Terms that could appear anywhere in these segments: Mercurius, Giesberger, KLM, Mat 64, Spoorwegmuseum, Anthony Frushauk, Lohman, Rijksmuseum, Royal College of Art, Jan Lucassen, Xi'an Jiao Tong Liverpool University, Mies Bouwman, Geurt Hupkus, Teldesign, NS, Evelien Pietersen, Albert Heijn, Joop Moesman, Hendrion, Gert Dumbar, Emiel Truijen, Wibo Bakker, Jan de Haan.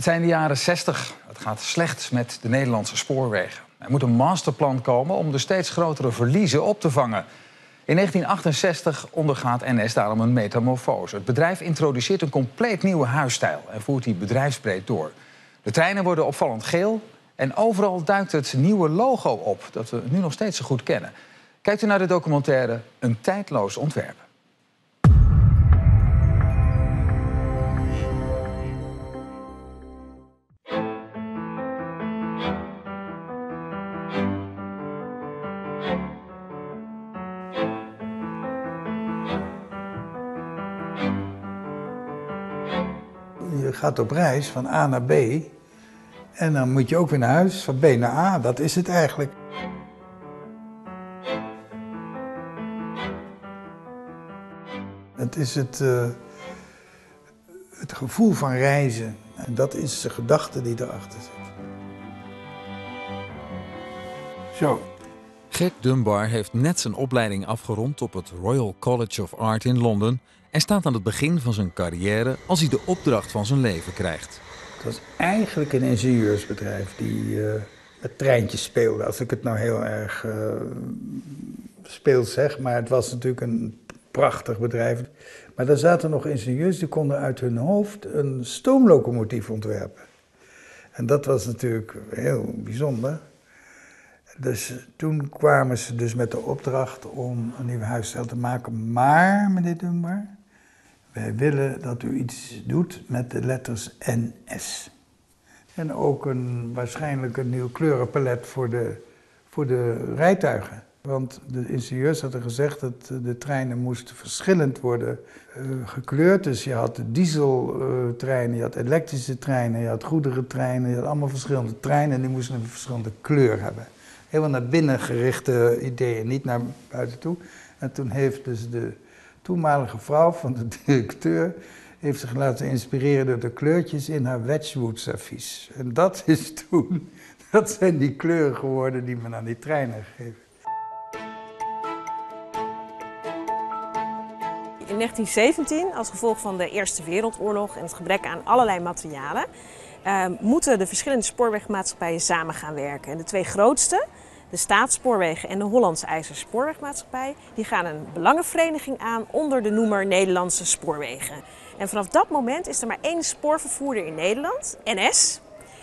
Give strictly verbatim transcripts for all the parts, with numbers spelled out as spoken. Het zijn de jaren zestig. Het gaat slecht met de Nederlandse spoorwegen. Er moet een masterplan komen om de steeds grotere verliezen op te vangen. In negentien achtenzestig ondergaat N S daarom een metamorfose. Het bedrijf introduceert een compleet nieuwe huisstijl en voert die bedrijfsbreed door. De treinen worden opvallend geel en overal duikt het nieuwe logo op dat we nu nog steeds zo goed kennen. Kijkt u naar de documentaire Een tijdloos ontwerp. Gaat op reis van A naar B en dan moet je ook weer naar huis, van B naar A, dat is het eigenlijk. Het is het, uh, het gevoel van reizen en dat is de gedachte die erachter zit. Zo. Gert Dumbar heeft net zijn opleiding afgerond op het Royal College of Art in Londen en staat aan het begin van zijn carrière als hij de opdracht van zijn leven krijgt. Het was eigenlijk een ingenieursbedrijf die uh, met treintjes speelde, als ik het nou heel erg uh, speels zeg. Maar het was natuurlijk een prachtig bedrijf. Maar daar zaten nog ingenieurs die konden uit hun hoofd een stoomlocomotief ontwerpen. En dat was natuurlijk heel bijzonder. Dus toen kwamen ze dus met de opdracht om een nieuw huisstijl te maken. Maar, meneer Dumbar, wij willen dat u iets doet met de letters N S. En ook een, waarschijnlijk een nieuw kleurenpalet voor de, voor de rijtuigen. Want de ingenieurs hadden gezegd dat de treinen moesten verschillend worden uh, gekleurd. Dus je had dieseltreinen, uh, je had elektrische treinen, je had goederentreinen, je had allemaal verschillende treinen en die moesten een verschillende kleur hebben. Helemaal naar binnen gerichte ideeën, niet naar buiten toe. En toen heeft dus de toenmalige vrouw van de directeur heeft zich laten inspireren door de kleurtjes in haar Wedgwood-servies. En dat is toen, dat zijn die kleuren geworden die men aan die treinen gegeven. In negentien zeventien, als gevolg van de Eerste Wereldoorlog en het gebrek aan allerlei materialen, Uh, moeten de verschillende spoorwegmaatschappijen samen gaan werken. En de twee grootste, de Staatsspoorwegen en de Hollandse IJzerspoorwegmaatschappij, die gaan een belangenvereniging aan onder de noemer Nederlandse Spoorwegen. En vanaf dat moment is er maar één spoorvervoerder in Nederland, N S.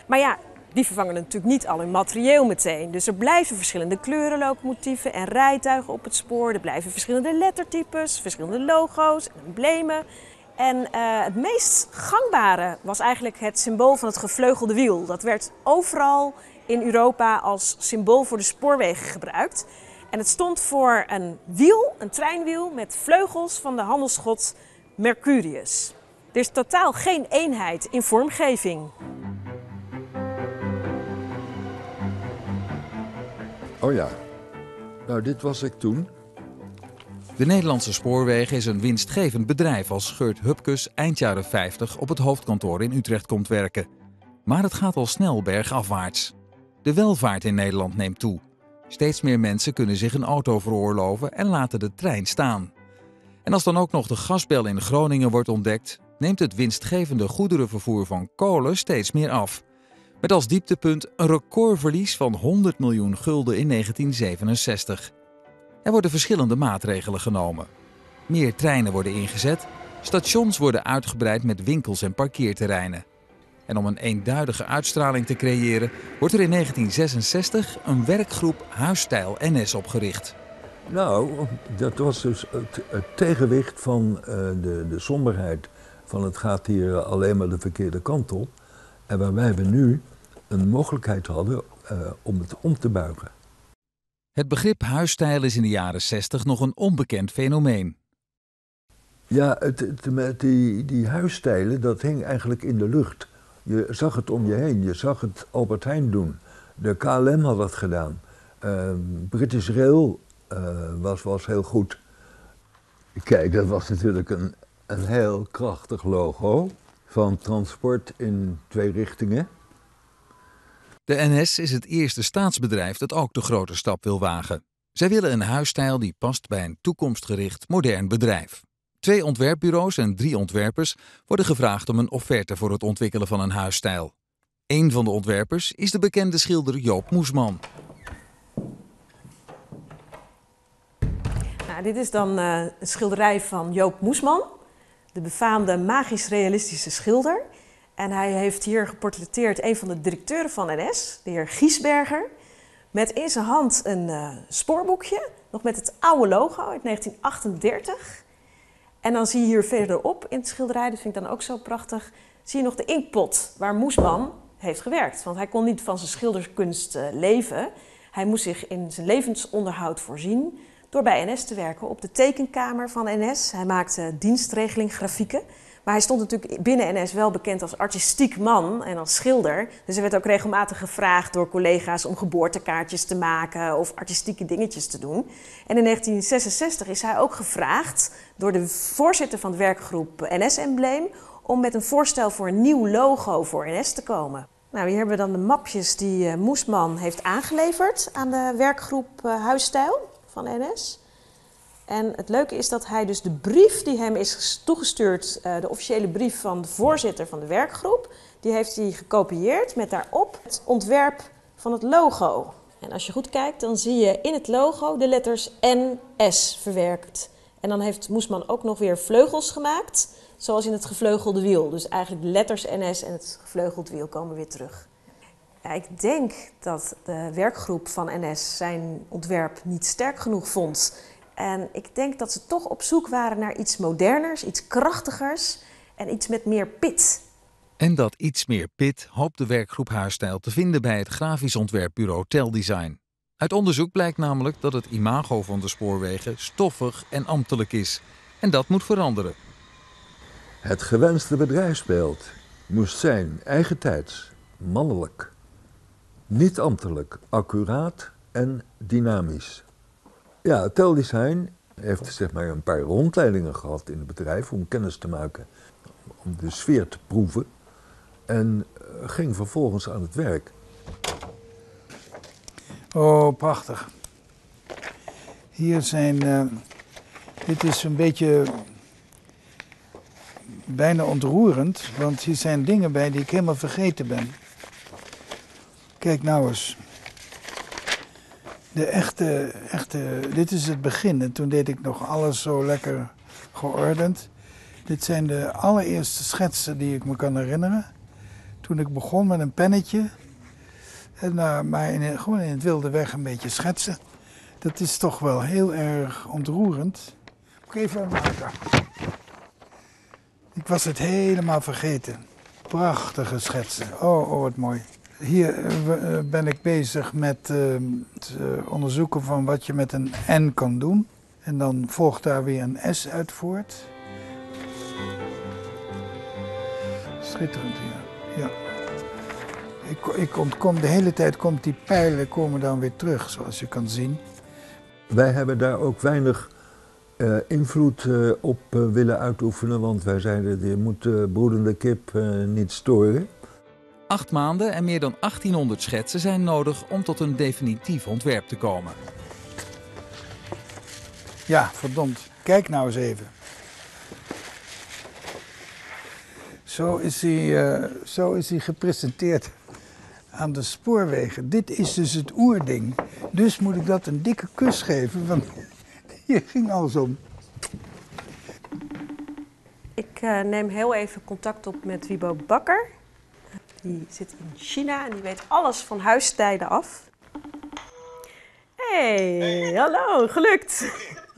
Maar ja, die vervangen natuurlijk niet al hun materieel meteen. Dus er blijven verschillende kleuren locomotieven en rijtuigen op het spoor. Er blijven verschillende lettertypes, verschillende logo's en emblemen. En uh, het meest gangbare was eigenlijk het symbool van het gevleugelde wiel. Dat werd overal in Europa als symbool voor de spoorwegen gebruikt. En het stond voor een wiel, een treinwiel, met vleugels van de handelsgod Mercurius. Er is totaal geen eenheid in vormgeving. Oh ja, nou dit was ik toen. De Nederlandse Spoorwegen is een winstgevend bedrijf als Geurt Hupkus eind jaren vijftig op het hoofdkantoor in Utrecht komt werken. Maar het gaat al snel bergafwaarts. De welvaart in Nederland neemt toe. Steeds meer mensen kunnen zich een auto veroorloven en laten de trein staan. En als dan ook nog de gasbel in Groningen wordt ontdekt, neemt het winstgevende goederenvervoer van kolen steeds meer af. Met als dieptepunt een recordverlies van honderd miljoen gulden in negentien zevenenzestig. Er worden verschillende maatregelen genomen. Meer treinen worden ingezet, stations worden uitgebreid met winkels en parkeerterreinen. En om een eenduidige uitstraling te creëren, wordt er in negentien zesenzestig een werkgroep Huisstijl N S opgericht. Nou, dat was dus het, het tegenwicht van uh, de, de somberheid van het gaat hier alleen maar de verkeerde kant op. En waarbij we nu een mogelijkheid hadden uh, om het om te buigen. Het begrip huisstijl is in de jaren zestig nog een onbekend fenomeen. Ja, het, het, met die, die huisstijlen, dat hing eigenlijk in de lucht. Je zag het om je heen, je zag het Albert Heijn doen. De K L M had dat gedaan. Uh, British Rail uh, was, was heel goed. Kijk, dat was natuurlijk een, een heel krachtig logo van transport in twee richtingen. De N S is het eerste staatsbedrijf dat ook de grote stap wil wagen. Zij willen een huisstijl die past bij een toekomstgericht modern bedrijf. Twee ontwerpbureaus en drie ontwerpers worden gevraagd om een offerte voor het ontwikkelen van een huisstijl. Een van de ontwerpers is de bekende schilder Joop Moesman. Nou, dit is dan uh, een schilderij van Joop Moesman, de befaamde magisch-realistische schilder. En hij heeft hier geportretteerd een van de directeuren van N S, de heer Giesberger, met in zijn hand een uh, spoorboekje, nog met het oude logo uit negentien achtendertig. En dan zie je hier verderop in het schilderij, dat vind ik dan ook zo prachtig, zie je nog de inkpot waar Moesman heeft gewerkt. Want hij kon niet van zijn schilderkunst uh, leven. Hij moest zich in zijn levensonderhoud voorzien door bij N S te werken op de tekenkamer van N S. Hij maakte dienstregeling grafieken. Maar hij stond natuurlijk binnen N S wel bekend als artistiek man en als schilder. Dus hij werd ook regelmatig gevraagd door collega's om geboortekaartjes te maken of artistieke dingetjes te doen. En in negentien zesenzestig is hij ook gevraagd door de voorzitter van de werkgroep N S-embleem om met een voorstel voor een nieuw logo voor N S te komen. Nou, hier hebben we dan de mapjes die Moesman heeft aangeleverd aan de werkgroep Huisstijl van N S. En het leuke is dat hij dus de brief die hem is toegestuurd, de officiële brief van de voorzitter van de werkgroep, die heeft hij gekopieerd met daarop het ontwerp van het logo. En als je goed kijkt, dan zie je in het logo de letters N S verwerkt. En dan heeft Moesman ook nog weer vleugels gemaakt, zoals in het gevleugelde wiel. Dus eigenlijk de letters N S en het gevleugeld wiel komen weer terug. Ja, ik denk dat de werkgroep van N S zijn ontwerp niet sterk genoeg vond. En ik denk dat ze toch op zoek waren naar iets moderners, iets krachtigers en iets met meer pit. En dat iets meer pit hoopt de werkgroep Huisstijl te vinden bij het grafisch ontwerpbureau Teldesign. Uit onderzoek blijkt namelijk dat het imago van de spoorwegen stoffig en ambtelijk is. En dat moet veranderen. Het gewenste bedrijfsbeeld moest zijn eigentijds, mannelijk, niet ambtelijk, accuraat en dynamisch. Ja, Teldesign heeft zeg maar een paar rondleidingen gehad in het bedrijf om kennis te maken, om de sfeer te proeven en ging vervolgens aan het werk. Oh, prachtig. Hier zijn, uh, dit is een beetje bijna ontroerend, want hier zijn dingen bij die ik helemaal vergeten ben. Kijk nou eens. De echte, echte, dit is het begin en toen deed ik nog alles zo lekker geordend. Dit zijn de allereerste schetsen die ik me kan herinneren. Toen ik begon met een pennetje, en, uh, maar in, gewoon in het wilde weg een beetje schetsen. Dat is toch wel heel erg ontroerend. Moet ik even maken. Ik was het helemaal vergeten. Prachtige schetsen. Oh, oh, wat mooi. Hier ben ik bezig met uh, het onderzoeken van wat je met een N kan doen. En dan volgt daar weer een S uit voort. Schitterend, ja. ja. Ik, ik ontkom, de hele tijd komt die pijlen komen dan weer terug, zoals je kan zien. Wij hebben daar ook weinig uh, invloed uh, op uh, willen uitoefenen, want wij zeiden je moet de uh, broedende kip uh, niet storen. Acht maanden en meer dan achttienhonderd schetsen zijn nodig om tot een definitief ontwerp te komen. Ja, verdomd. Kijk nou eens even. Zo is hij, uh, zo is hij gepresenteerd aan de spoorwegen. Dit is dus het oerding. Dus moet ik dat een dikke kus geven, want hier ging alles om. Ik uh, neem heel even contact op met Wibo Bakker. Die zit in China en die weet alles van huistijden af. Hey, hey. Hallo, gelukt!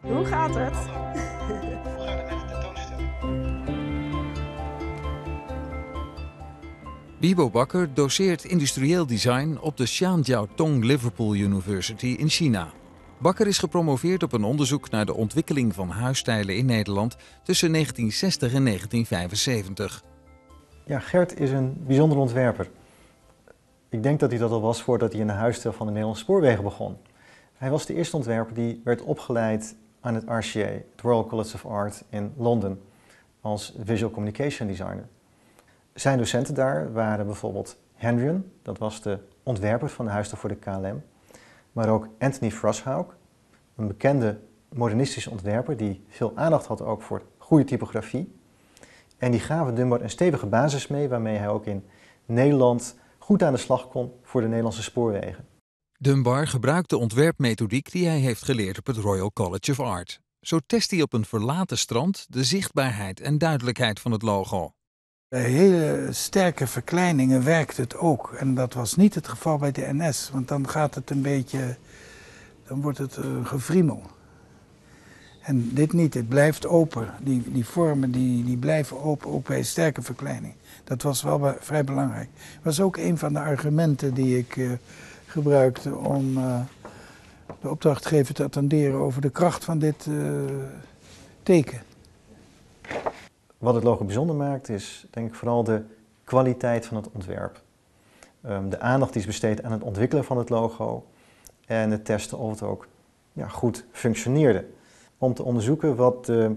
Hoe gaat het? Hoe gaat het met de tentoonstelling? Wibo Bakker doseert industrieel design op de Xi'an Jiao Tong Liverpool University in China. Bakker is gepromoveerd op een onderzoek naar de ontwikkeling van huisstijlen in Nederland tussen negentienzestig en negentienvijfenzeventig. Ja, Gert is een bijzonder ontwerper. Ik denk dat hij dat al was voordat hij in de huisstijl van de Nederlandse spoorwegen begon. Hij was de eerste ontwerper die werd opgeleid aan het R C A, het Royal College of Art in Londen, als visual communication designer. Zijn docenten daar waren bijvoorbeeld Hendrion, dat was de ontwerper van de huisstijl voor de K L M, maar ook Anthony Frushauk, een bekende modernistische ontwerper die veel aandacht had ook voor goede typografie. En die gaven Dumbar een stevige basis mee waarmee hij ook in Nederland goed aan de slag kon voor de Nederlandse spoorwegen. Dumbar gebruikt de ontwerpmethodiek die hij heeft geleerd op het Royal College of Art. Zo test hij op een verlaten strand de zichtbaarheid en duidelijkheid van het logo. Bij hele sterke verkleiningen werkt het ook. En dat was niet het geval bij de N S, want dan gaat het een beetje, dan wordt het een gevriemel. En dit niet, het blijft open. Die, die vormen die, die blijven open, ook bij sterke verkleining. Dat was wel be- vrij belangrijk. Dat was ook een van de argumenten die ik uh, gebruikte om uh, de opdrachtgever te attenderen over de kracht van dit uh, teken. Wat het logo bijzonder maakt is, denk ik, vooral de kwaliteit van het ontwerp. Um, de aandacht die is besteed aan het ontwikkelen van het logo en het testen of het ook ja, goed functioneerde. Om te onderzoeken wat de,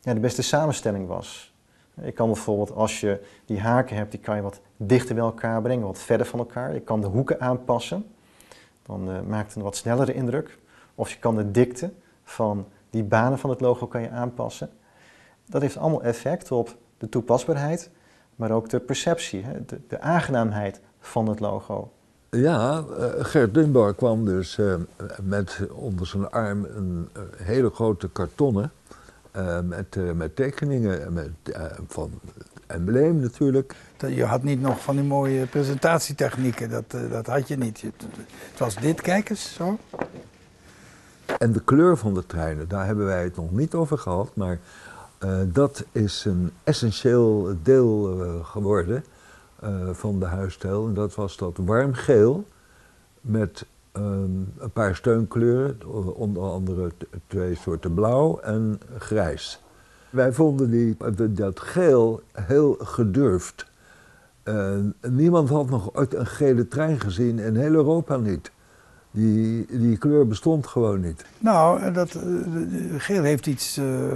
ja, de beste samenstelling was. Ik kan bijvoorbeeld, als je die haken hebt, die kan je wat dichter bij elkaar brengen, wat verder van elkaar. Je kan de hoeken aanpassen, dan uh, maakt het een wat snellere indruk. Of je kan de dikte van die banen van het logo kan je aanpassen. Dat heeft allemaal effect op de toepasbaarheid, maar ook de perceptie, hè? De, de aangenaamheid van het logo. Ja, uh, Gert Dumbar kwam dus uh, met onder zijn arm een uh, hele grote kartonnen uh, met, uh, met tekeningen en met, uh, van embleem natuurlijk. Je had niet nog van die mooie presentatietechnieken, dat, uh, dat had je niet. Het was dit, kijk eens, zo. En de kleur van de treinen, daar hebben wij het nog niet over gehad, maar uh, dat is een essentieel deel uh, geworden. Uh, van de huisstijl. En dat was dat warm geel met um, een paar steunkleuren, onder andere twee soorten blauw en grijs. Wij vonden die, dat geel heel gedurfd. Uh, niemand had nog ooit een gele trein gezien, in heel Europa niet. Die, die kleur bestond gewoon niet. Nou, dat, uh, geel heeft iets uh,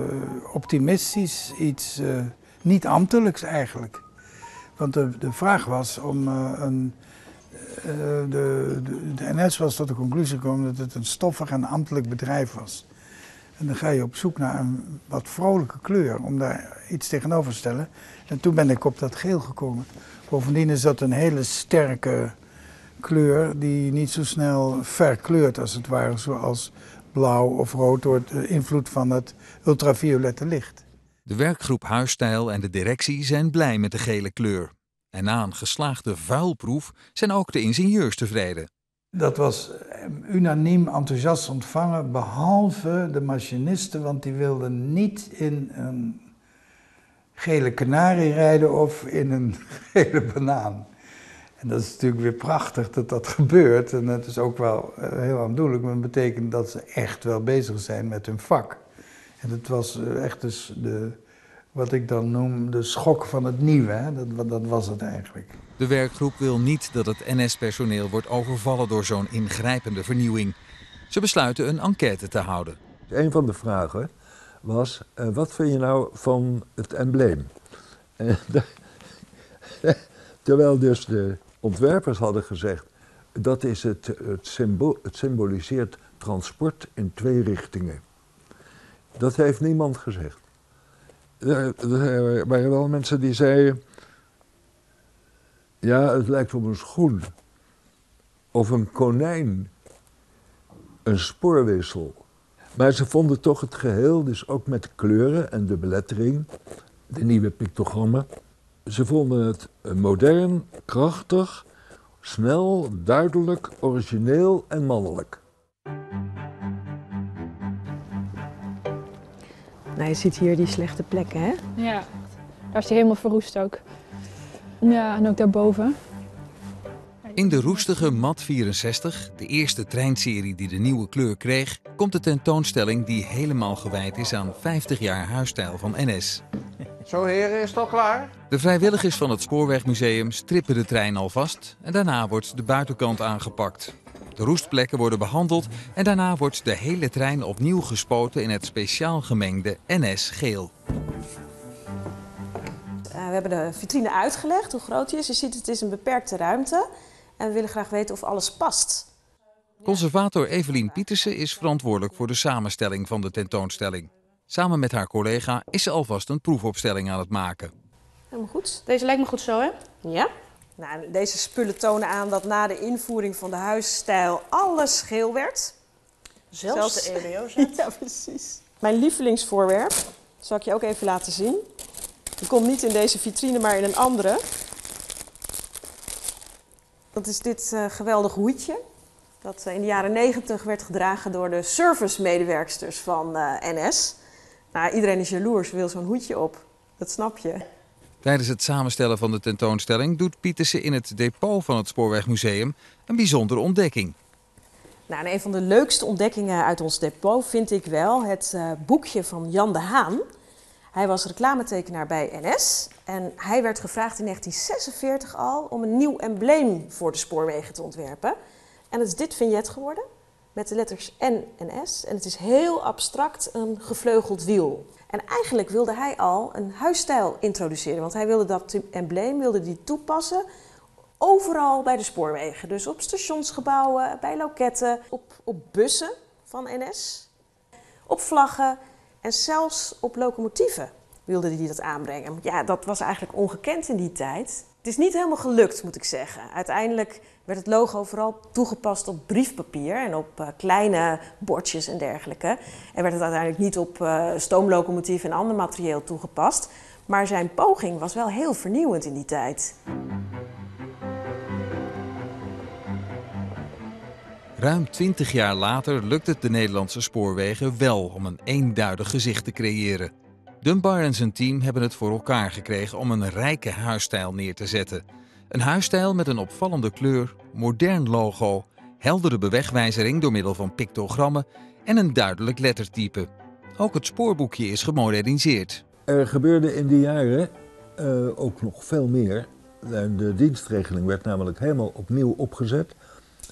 optimistisch, iets uh, niet ambtelijks eigenlijk. Want de, de vraag was om uh, een, uh, de, de, de N S was tot de conclusie gekomen dat het een stoffig en ambtelijk bedrijf was. En dan ga je op zoek naar een wat vrolijke kleur om daar iets tegenover te stellen. En toen ben ik op dat geel gekomen. Bovendien is dat een hele sterke kleur die niet zo snel verkleurt als het ware, zoals blauw of rood door de invloed van het ultraviolette licht. De werkgroep Huisstijl en de directie zijn blij met de gele kleur. En na een geslaagde vuilproef zijn ook de ingenieurs tevreden. Dat was unaniem enthousiast ontvangen, behalve de machinisten, want die wilden niet in een gele kanarie rijden of in een gele banaan. En dat is natuurlijk weer prachtig dat dat gebeurt. En dat is ook wel heel aandoenlijk, maar dat betekent dat ze echt wel bezig zijn met hun vak. En het was echt dus de, wat ik dan noem de schok van het nieuwe, hè? Dat, dat was het eigenlijk. De werkgroep wil niet dat het N S-personeel wordt overvallen door zo'n ingrijpende vernieuwing. Ze besluiten een enquête te houden. Een van de vragen was, uh, wat vind je nou van het embleem? En terwijl dus de ontwerpers hadden gezegd, dat is het, het, symbool, het symboliseert transport in twee richtingen. Dat heeft niemand gezegd. Er waren wel mensen die zeiden, ja, het lijkt op een schoen, of een konijn, een spoorwissel. Maar ze vonden toch het geheel, dus ook met de kleuren en de belettering, de nieuwe pictogrammen. Ze vonden het modern, krachtig, snel, duidelijk, origineel en mannelijk. Nou, je ziet hier die slechte plekken, hè? Ja, daar is hij helemaal verroest ook. Ja, en ook daarboven. In de roestige Mat vierenzestig, de eerste treinserie die de nieuwe kleur kreeg, komt de tentoonstelling die helemaal gewijd is aan vijftig jaar huisstijl van N S. Zo heren, is het al klaar? De vrijwilligers van het Spoorwegmuseum strippen de trein alvast en daarna wordt de buitenkant aangepakt. De roestplekken worden behandeld en daarna wordt de hele trein opnieuw gespoten in het speciaal gemengde N S-geel. Uh, we hebben de vitrine uitgelegd, hoe groot die is. Je ziet, het is een beperkte ruimte en we willen graag weten of alles past. Conservator Evelien Pietersen is verantwoordelijk voor de samenstelling van de tentoonstelling. Samen met haar collega is ze alvast een proefopstelling aan het maken. Helemaal goed. Deze lijkt me goed zo, hè? Ja. Nou, deze spullen tonen aan dat na de invoering van de huisstijl alles geel werd. Zelfs, Zelfs de E B O's. Ja, precies. Mijn lievelingsvoorwerp, dat zal ik je ook even laten zien. Die komt niet in deze vitrine, maar in een andere. Dat is dit uh, geweldig hoedje. Dat uh, in de jaren negentig werd gedragen door de servicemedewerksters van uh, N S. Nou, iedereen is jaloers, wil zo'n hoedje op. Dat snap je. Tijdens het samenstellen van de tentoonstelling doet Pietersen in het depot van het Spoorwegmuseum een bijzondere ontdekking. Nou, een van de leukste ontdekkingen uit ons depot vind ik wel het uh, boekje van Jan de Haan. Hij was reclametekenaar bij N S en hij werd gevraagd in negentien zesenveertig al om een nieuw embleem voor de spoorwegen te ontwerpen. En het is dit vignet geworden met de letters N en S en het is heel abstract een gevleugeld wiel. En eigenlijk wilde hij al een huisstijl introduceren, want hij wilde dat embleem wilde die toepassen overal bij de spoorwegen. Dus op stationsgebouwen, bij loketten, op, op bussen van N S, op vlaggen. En zelfs op locomotieven wilde hij dat aanbrengen. Ja, dat was eigenlijk ongekend in die tijd. Het is niet helemaal gelukt, moet ik zeggen. Uiteindelijk werd het logo vooral toegepast op briefpapier en op uh, kleine bordjes en dergelijke. En werd het uiteindelijk niet op uh, stoomlocomotieven en ander materieel toegepast. Maar zijn poging was wel heel vernieuwend in die tijd. Ruim twintig jaar later lukt het de Nederlandse spoorwegen wel om een eenduidig gezicht te creëren. Dumbar en zijn team hebben het voor elkaar gekregen om een rijke huisstijl neer te zetten. Een huisstijl met een opvallende kleur, modern logo, heldere bewegwijzering door middel van pictogrammen en een duidelijk lettertype. Ook het spoorboekje is gemoderniseerd. Er gebeurde in die jaren uh, ook nog veel meer. De dienstregeling werd namelijk helemaal opnieuw opgezet.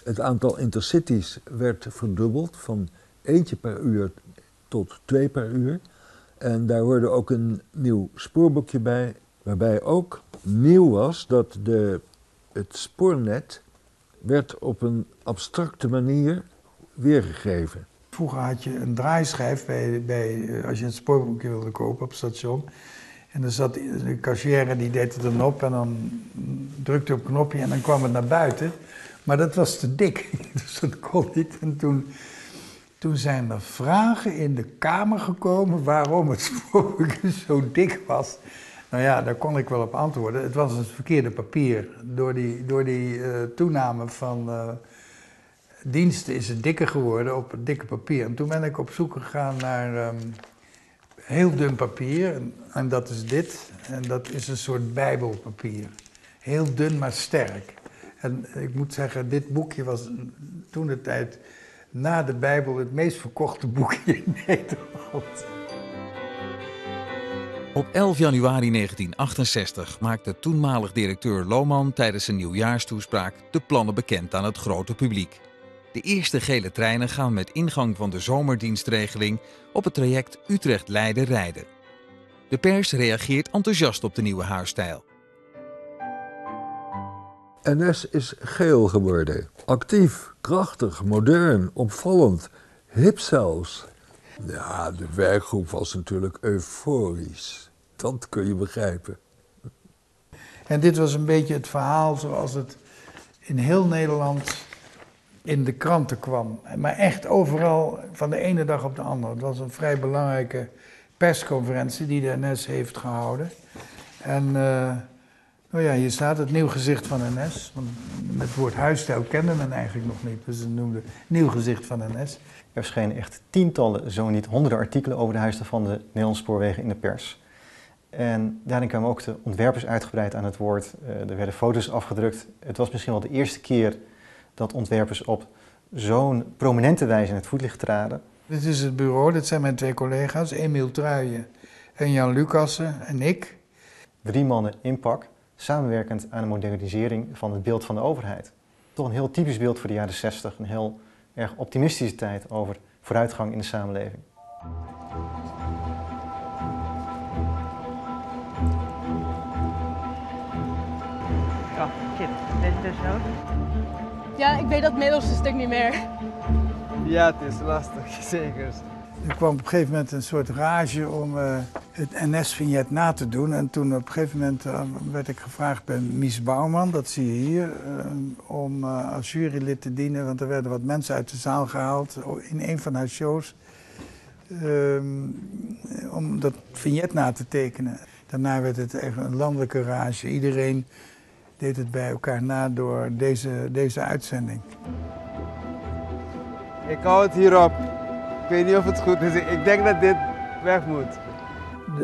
Het aantal intercities werd verdubbeld van eentje per uur tot twee per uur. En daar hoorde ook een nieuw spoorboekje bij, waarbij ook nieuw was dat de, het spoornet werd op een abstracte manier weergegeven. Vroeger had je een draaischijf bij, bij, als je een spoorboekje wilde kopen op het station. En dan zat de cashier, die deed het dan op en dan drukte op een knopje en dan kwam het naar buiten. Maar dat was te dik, dus dat kon niet. En toen, toen zijn er vragen in de Kamer gekomen waarom het spoorboekje zo dik was. Nou ja, daar kon ik wel op antwoorden. Het was het verkeerde papier. Door die, door die uh, toename van uh, diensten is het dikker geworden op het dikke papier. En toen ben ik op zoek gegaan naar um, heel dun papier. En, en dat is dit. En dat is een soort bijbelpapier. Heel dun, maar sterk. En ik moet zeggen, dit boekje was toen de tijd na de Bijbel het meest verkochte boekje in Nederland. Op elf januari negentien achtenzestig maakte toenmalig directeur Lohman tijdens zijn nieuwjaarstoespraak de plannen bekend aan het grote publiek. De eerste gele treinen gaan met ingang van de zomerdienstregeling op het traject Utrecht-Leiden rijden. De pers reageert enthousiast op de nieuwe huisstijl. N S is geel geworden. Actief, krachtig, modern, opvallend, hip zelfs. Ja, de werkgroep was natuurlijk euforisch. Dat kun je begrijpen. En dit was een beetje het verhaal zoals het in heel Nederland in de kranten kwam. Maar echt overal, van de ene dag op de andere. Het was een vrij belangrijke persconferentie die de N S heeft gehouden. En... Uh, Nou ja, hier staat het nieuw gezicht van N S. Want het woord huisstijl kende men eigenlijk nog niet, dus ze noemden nieuw gezicht van N S. Er schenen echt tientallen, zo niet honderden artikelen over de huisstijl van de Nederlandse spoorwegen in de pers. En daarin kwamen ook de ontwerpers uitgebreid aan het woord. Er werden foto's afgedrukt. Het was misschien wel de eerste keer dat ontwerpers op zo'n prominente wijze in het voetlicht traden. Dit is het bureau, dit zijn mijn twee collega's, Emiel Truijen en Jan Lucassen en ik. Drie mannen in pak. Samenwerkend aan de modernisering van het beeld van de overheid. Toch een heel typisch beeld voor de jaren zestig, een heel erg optimistische tijd over vooruitgang in de samenleving. Oh, shit. Weet je dus ook? Ja, ik weet dat middels een stuk niet meer. Ja, het is lastig, zeker. Er kwam op een gegeven moment een soort rage om uh, het N S-vignet na te doen. En toen op een gegeven moment uh, werd ik gevraagd bij Mies Bouwman, dat zie je hier, uh, om uh, als jurylid te dienen. Want er werden wat mensen uit de zaal gehaald in een van haar shows. Um, om dat vignet na te tekenen. Daarna werd het echt een landelijke rage. Iedereen deed het bij elkaar na door deze, deze uitzending. Ik hou het hierop. Ik weet niet of het goed is. Ik denk dat dit weg moet.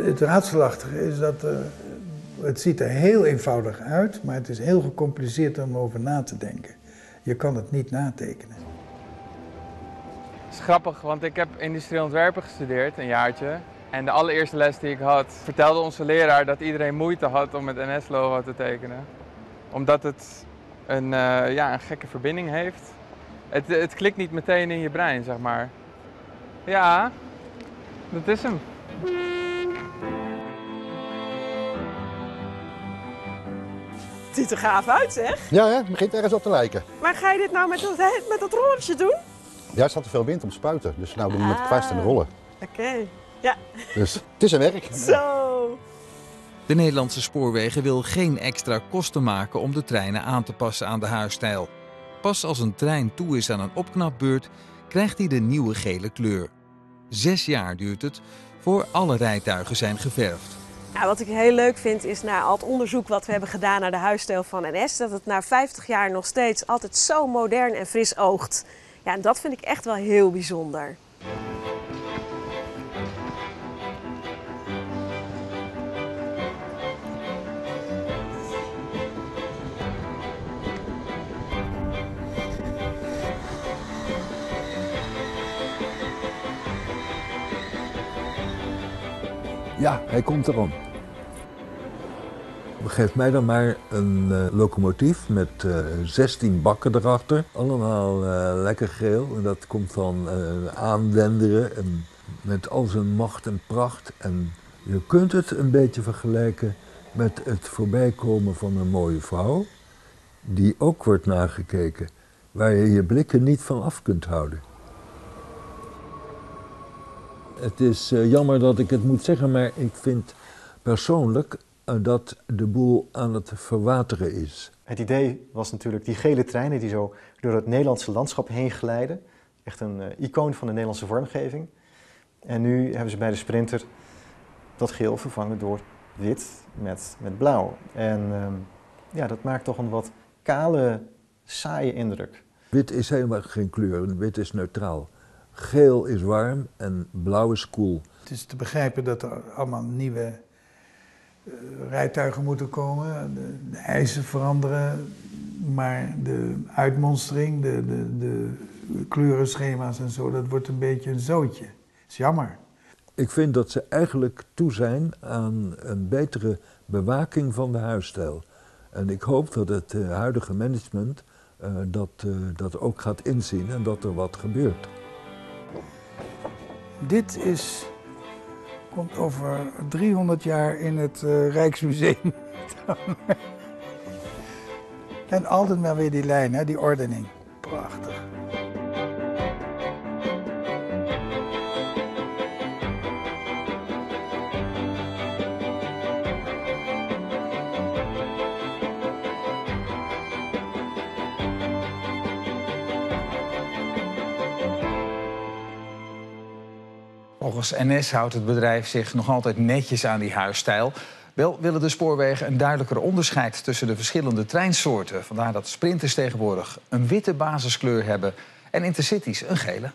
Het raadselachtige is dat uh, het ziet er heel eenvoudig uit, maar het is heel gecompliceerd om over na te denken. Je kan het niet natekenen. Het is grappig, want ik heb industrieel ontwerpen gestudeerd, een jaartje. En de allereerste les die ik had, vertelde onze leraar dat iedereen moeite had om het N S-logo te tekenen. Omdat het een, uh, ja, een gekke verbinding heeft. Het, het klikt niet meteen in je brein, zeg maar. Ja, dat is hem. Het ziet er gaaf uit, zeg. Ja, hè? Het begint ergens op te lijken. Maar ga je dit nou met dat, met dat rollertje doen? Ja, er staat te veel wind om te spuiten, dus nou doen we met kwast en rollen. Oké, okay. Ja. Dus het is een werk. Zo. De Nederlandse Spoorwegen wil geen extra kosten maken om de treinen aan te passen aan de huisstijl. Pas als een trein toe is aan een opknapbeurt, krijgt hij de nieuwe gele kleur. Zes jaar duurt het voor alle rijtuigen zijn geverfd. Nou, wat ik heel leuk vind is na al het onderzoek wat we hebben gedaan naar de huisstijl van N S, dat het na vijftig jaar nog steeds altijd zo modern en fris oogt. Ja, en dat vind ik echt wel heel bijzonder. Ja, hij komt erom. Geef mij dan maar een uh, locomotief met uh, zestien bakken erachter. Allemaal uh, lekker geel. En dat komt van uh, aanwenderen en met al zijn macht en pracht. En je kunt het een beetje vergelijken met het voorbijkomen van een mooie vrouw. Die ook wordt nagekeken. Waar je je blikken niet van af kunt houden. Het is uh, jammer dat ik het moet zeggen, maar ik vind persoonlijk dat de boel aan het verwateren is. Het idee was natuurlijk die gele treinen die zo door het Nederlandse landschap heen glijden. Echt een uh, icoon van de Nederlandse vormgeving. En nu hebben ze bij de Sprinter dat geel vervangen door wit met, met blauw. En um, ja, dat maakt toch een wat kale, saaie indruk. Wit is helemaal geen kleur, wit is neutraal. Geel is warm en blauw is koel. Het is te begrijpen dat er allemaal nieuwe rijtuigen moeten komen, de, de eisen veranderen, maar de uitmonstering, de, de, de kleurenschema's en zo, dat wordt een beetje een zootje. Dat is jammer. Ik vind dat ze eigenlijk toe zijn aan een betere bewaking van de huisstijl. En ik hoop dat het uh, huidige management uh, dat, uh, dat ook gaat inzien en dat er wat gebeurt. Dit is... komt over driehonderd jaar in het uh, Rijksmuseum. En altijd maar weer die lijn, hè, die ordening. Prachtig. Volgens N S houdt het bedrijf zich nog altijd netjes aan die huisstijl. Wel willen de spoorwegen een duidelijker onderscheid tussen de verschillende treinsoorten. Vandaar dat Sprinters tegenwoordig een witte basiskleur hebben en Intercities een gele.